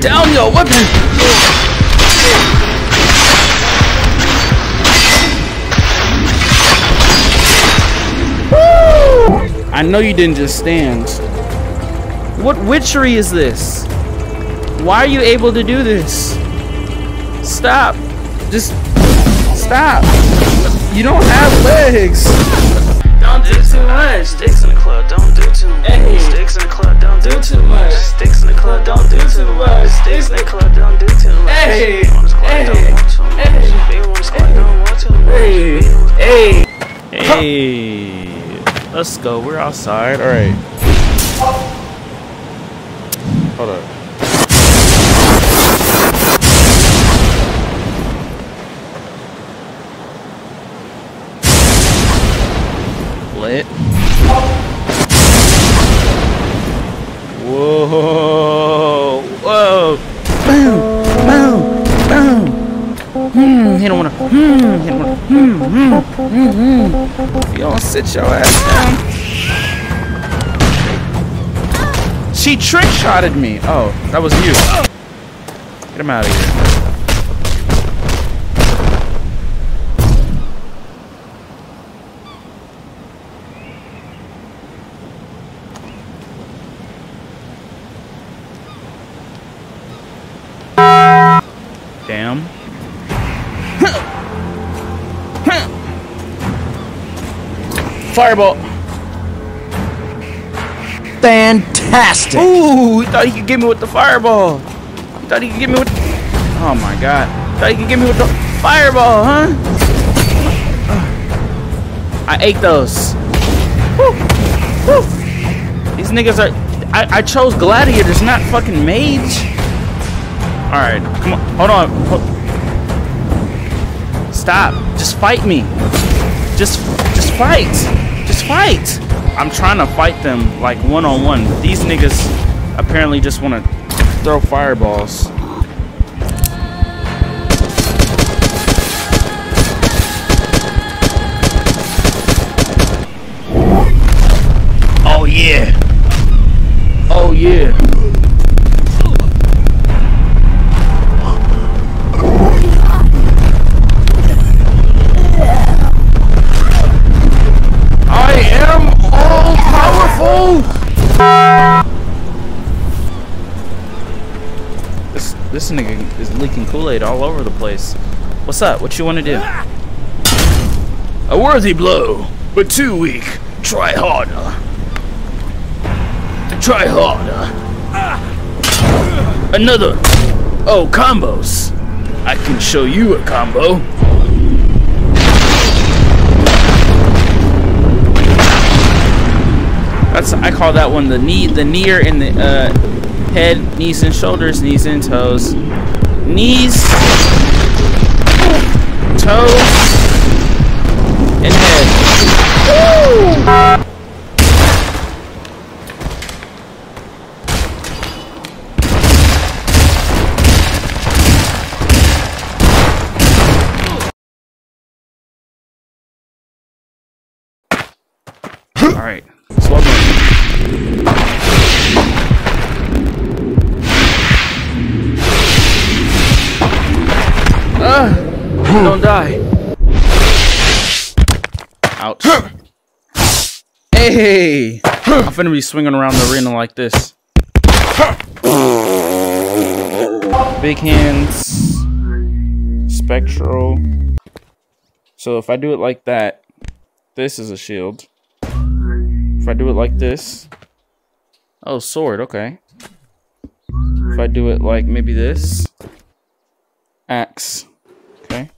Down your weapon! Woo! I know you didn't just stand. What witchery is this? Why are you able to do this? Stop. Just stop. You don't have legs. Don't do too much. Sticks in the club. Don't do too much. Hey. Sticks in the club. Don't do too much. Sticks in the club. Don't do too much. Sticks in the club. Don't do too much. Hey. Hey. Hey. Hey. Let's go. We're outside. All right. Hold up. Lit. Whoa! Whoa! Boom! Boom! Boom! He don't wanna. He don't wanna. Y'all sit your ass down. She trick shotted me. Oh, that was you. Get him out of here. Damn. Fireball. Fantastic. Ooh, he thought he could get me with the fireball. He thought he could get me with... Oh my god. He thought he could get me with the fireball, huh? I ate those. Woo. Woo. These niggas are... I chose gladiators, not fucking mage. Alright, come on. Hold on. Stop. Just fight me. Just fight. Just fight. I'm trying to fight them like one-on-one. These niggas apparently just want to throw fireballs. Oh, yeah. Oh, yeah. This nigga is leaking Kool-Aid all over the place. What's up? What you want to do? A worthy blow, but too weak. Try harder. Try harder. Another. Oh, combos. I can show you a combo. That's, I call that one the knee, the near, and the head, knees and shoulders, knees and toes, knees, toes, and head. All right. Don't die. Ouch. Hey! I'm finna be swinging around the arena like this. Big hands. Spectral. So if I do it like that, this is a shield. If I do it like this... Oh, sword, okay. If I do it like maybe this... Axe. Okay.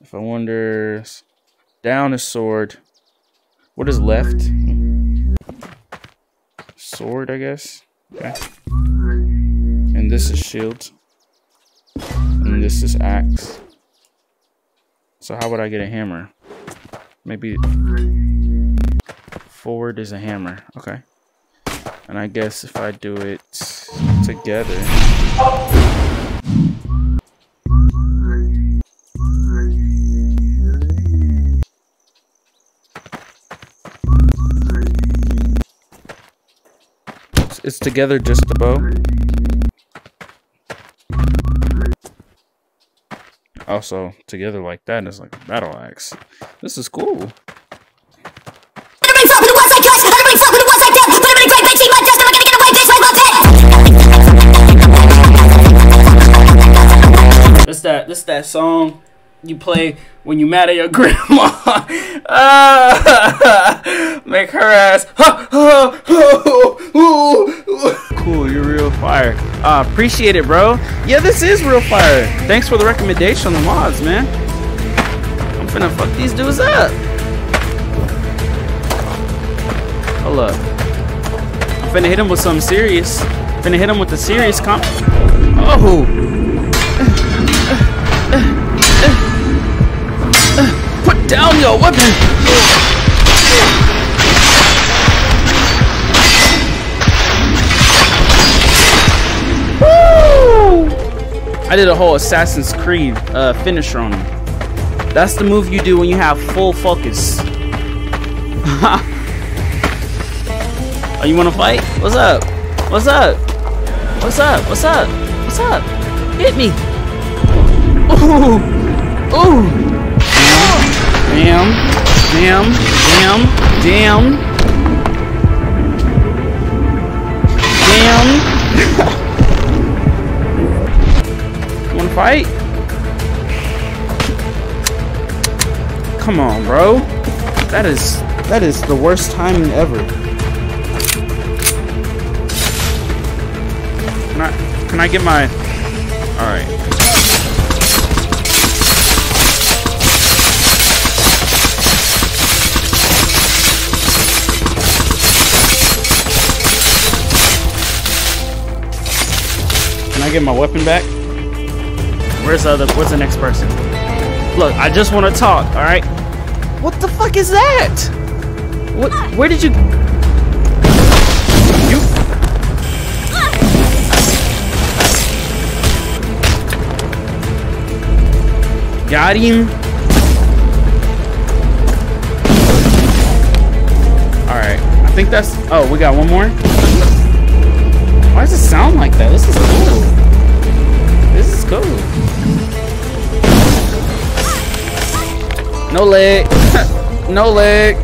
If I wonder, down is sword. What is left? Sword, I guess. Okay. And this is shield. And this is axe. So how would I get a hammer? Maybe forward is a hammer. Okay. And I guess if I do it together. It's together just the bow. also together like that, and it's like a battle axe. This is cool. That's that song you play when you mad at your grandma. Make her ass. Cool, you're real fire. Appreciate it, bro. Yeah, this is real fire. Thanks for the recommendation on the mods, man. I'm finna fuck these dudes up. Hold up. I'm finna hit him with something serious. Finna hit him with the serious comp. Oh. Put down your weapon. Woo! I did a whole Assassin's Creed finisher on him. That's the move you do when you have full focus. Oh, you wanna fight? What's up? What's up? What's up? What's up? What's up? Hit me. Ooh! Ooh! Damn! Damn! Damn! Damn! Damn! Wanna fight? Come on, bro! That is the worst timing ever. Can I get my? All right. I get my weapon back. Where's the next person? Look, I just want to talk. All right. What the fuck is that? What? Where did you? You? Got him. All right. I think that's. Oh, we got one more. Why does it sound like that? This is cool. This is cool. No leg. No leg.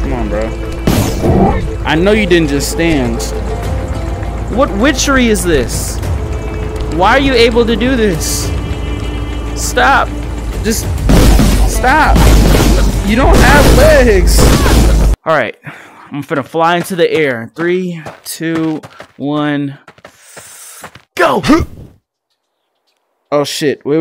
Come on, bro. I know you didn't just stand. What witchery is this? Why are you able to do this? Stop. Just stop. You don't have legs. All right. I'm finna fly into the air. 3, 2, 1, go! Oh shit! Wait!